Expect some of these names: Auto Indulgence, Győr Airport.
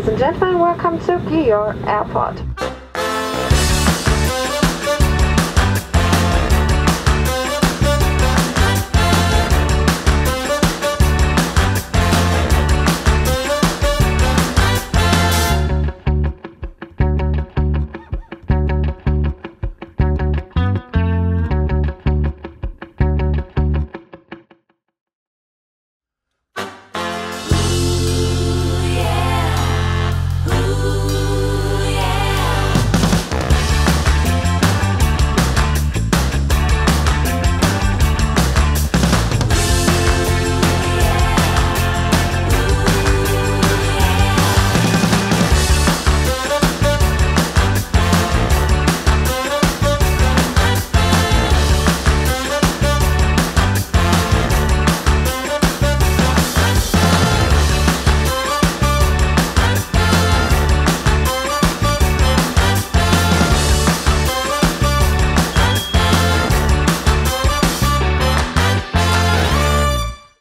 Ladies and gentlemen, welcome to Győr Airport.